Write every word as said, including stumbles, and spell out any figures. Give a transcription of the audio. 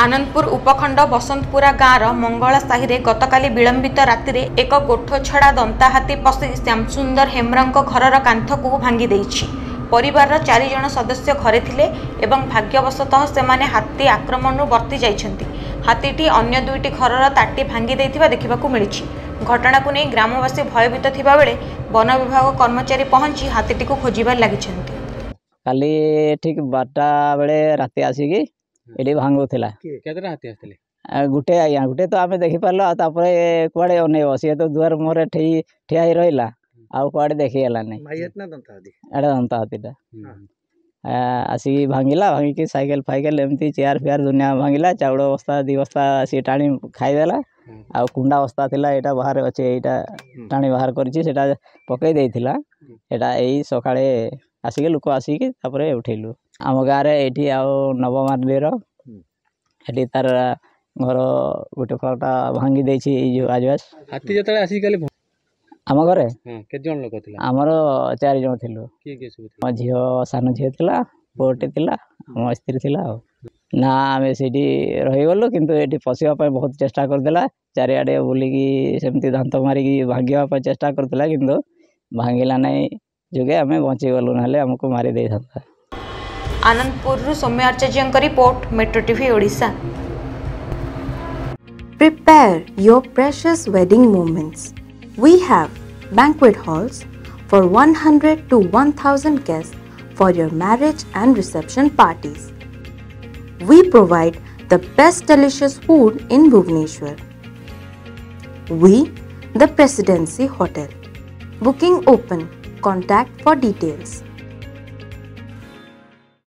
आनंदपुर उपखंड बसंतपुरा गाँवर मंगला साहि गतकाली विलंबित राति रे एक गोठछड़ा दंताहाती पशि श्यामसुंदर हेम्रंक घरर कांथकु भांगी देछि। परिवारर चारि जण सदस्य घरे थिले एवं भाग्यवशतः सेमाने हाथी आक्रमणरु बर्ती जाइछन्ति। हाथीटी अन्य दुईटी घरर ताटी भांगी देथिबा देखिबाकु मिलिछि। घटनाकु नै ग्रामवासी भयभीत थिबा बेले वन विभाग कर्मचारी पहुंची हाथीटीकु खोजिबा लागिछन्ति। काली ठीक बारटा बेले राति आसीकी एडी भांगो थिला। केतरा हाथी आथिले गुटे आया गुटे तो आमे देखि पालो आ तापरे कोडे ओने बसिया तो दुआर मोरे ठई ठिया ही रहिला आ कोडे देखि हला नै। मायतना दंता हाथी एडा दंता हाथीटा आसी भांगिला भांगी के साइकिल फाइकिल एमती चेयर फेयर दुनिया भांगिला चावडो अवस्था दि अवस्था आसी टाणी खाइ देला आ कुंडा अवस्था थिला एटा बाहर अछि एटा टाणी बाहर करछि सेटा पकई देथिला एटा एई सकाळे आसी के लोक आसी के तापरे उठैलु। आम गाँव में ये नवमार्लीर ये तार घर गोटे फटा भांगी दे आजवास हाथी जो आसिक आम घर आमर चार जन थिलु। मो झील सान झील थी पुटे थी मो स्त्री थी ना आम से रहीगलु किंतु ये पशापी बहुत चेष्टा करदेला चारिआडे बुलिकी सेमती दांत मारिकी भांगापी चेष्टा करदेला किंतु भांगिला नहीं जोगे आम बचीगलु ना आमको मारी दे था। आनंदपुरु सौम्य आचार्य की रिपोर्ट, metro TV Odisha. Prepare your precious wedding moments. We have banquet halls for one hundred to one thousand guests for your marriage and reception parties. We provide the best delicious food in Bhubaneswar. We, the Presidency Hotel. Booking open. Contact for details.